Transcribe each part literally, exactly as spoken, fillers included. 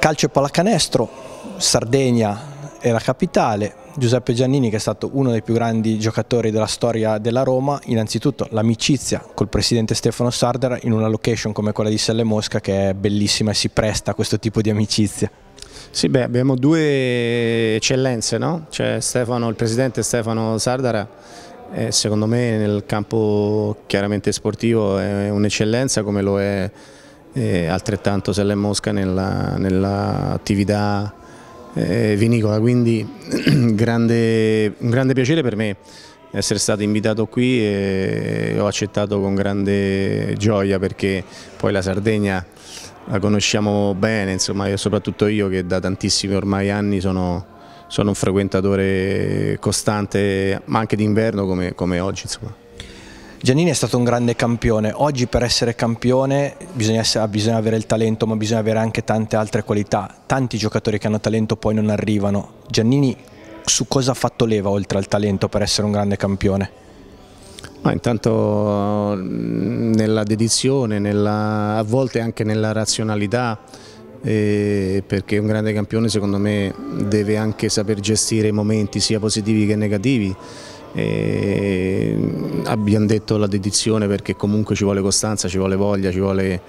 Calcio e pallacanestro, Sardegna è la capitale, Giuseppe Giannini che è stato uno dei più grandi giocatori della storia della Roma, innanzitutto l'amicizia col presidente Stefano Sardara in una location come quella di Sella e Mosca che è bellissima e si presta a questo tipo di amicizia. Sì, beh, abbiamo due eccellenze, no? C'è Stefano, il presidente Stefano Sardara, eh, secondo me nel campo chiaramente sportivo è un'eccellenza come lo è eh, altrettanto Sella e Mosca nella, nella attività eh, vinicola, quindi grande, un grande piacere per me essere stato invitato qui e ho accettato con grande gioia perché poi la Sardegna la conosciamo bene, insomma, io, soprattutto io che da tantissimi ormai anni sono, sono un frequentatore costante, ma anche d'inverno come, come oggi. Insomma. Giannini è stato un grande campione, oggi per essere campione bisogna, essere, bisogna avere il talento, ma bisogna avere anche tante altre qualità, tanti giocatori che hanno talento poi non arrivano. Giannini su cosa ha fatto leva oltre al talento per essere un grande campione? Ma intanto nella dedizione, nella, a volte anche nella razionalità, eh, perché un grande campione secondo me deve anche saper gestire i momenti sia positivi che negativi. Eh, abbiamo detto la dedizione perché comunque ci vuole costanza, ci vuole voglia, ci vuole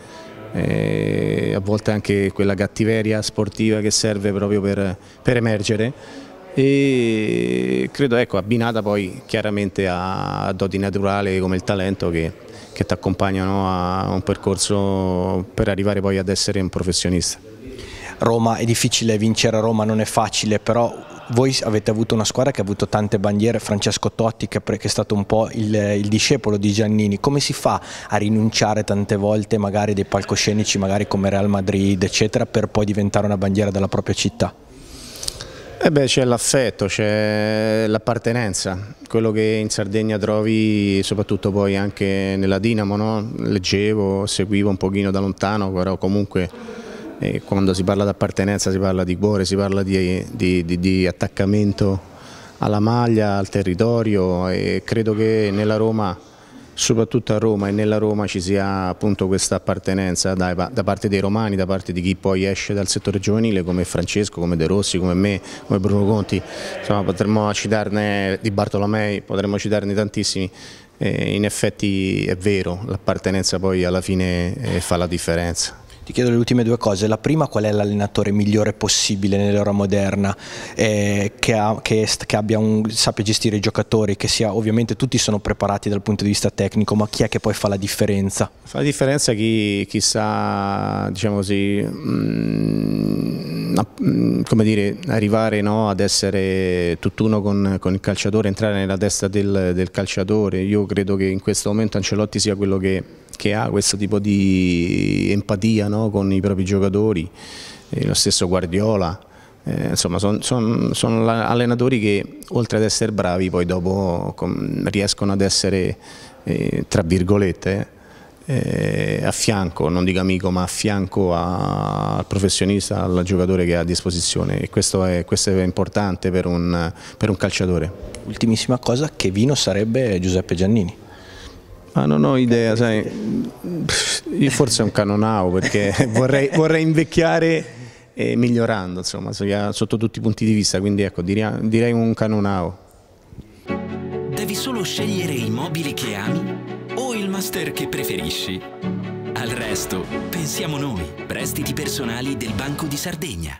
eh, a volte anche quella cattiveria sportiva che serve proprio per, per emergere. E credo, ecco, abbinata poi chiaramente a doti naturali come il talento che, che ti accompagnano a un percorso per arrivare poi ad essere un professionista. Roma è difficile, vincere a Roma non è facile, però voi avete avuto una squadra che ha avuto tante bandiere, Francesco Totti che è stato un po' il, il discepolo di Giannini, come si fa a rinunciare tante volte magari dei palcoscenici magari come Real Madrid eccetera per poi diventare una bandiera della propria città? Eh beh, c'è l'affetto, c'è l'appartenenza, quello che in Sardegna trovi soprattutto poi anche nella Dinamo, no? Leggevo, seguivo un pochino da lontano, però comunque eh, quando si parla di appartenenza si parla di cuore, si parla di, di, di, di attaccamento alla maglia, al territorio e credo che nella Roma, soprattutto a Roma e nella Roma ci sia appunto questa appartenenza da, da parte dei romani, da parte di chi poi esce dal settore giovanile come Francesco, come De Rossi, come me, come Bruno Conti, insomma potremmo citarne di Bartolomei, potremmo citarne tantissimi, eh, in effetti è vero, l'appartenenza poi alla fine eh, fa la differenza. Ti chiedo le ultime due cose, la prima qual è l'allenatore migliore possibile nell'era moderna, eh, che, ha, che, che abbia un, sappia gestire i giocatori, che sia, ovviamente tutti sono preparati dal punto di vista tecnico, ma chi è che poi fa la differenza? Fa la differenza chi, chi sa, diciamo così, mh, mh, come dire, arrivare, no, ad essere tutt'uno con, con il calciatore, entrare nella testa del, del calciatore. Io credo che in questo momento Ancelotti sia quello che, che ha questo tipo di empatia, no? Con i propri giocatori, eh, lo stesso Guardiola, eh, insomma sono son, son allenatori che oltre ad essere bravi poi dopo com, riescono ad essere eh, tra virgolette eh, a fianco, non dico amico ma a fianco a, al professionista, al giocatore che ha a disposizione e questo è, questo è importante per un, per un calciatore. Ultimissima cosa, che vino sarebbe Giuseppe Giannini? Ah, non ho idea, sai, io forse è un canonau perché vorrei, vorrei invecchiare e migliorando, insomma, sotto tutti i punti di vista, quindi ecco, direi un canonau. Devi solo scegliere i mobili che ami o il master che preferisci. Al resto pensiamo noi, prestiti personali del Banco di Sardegna.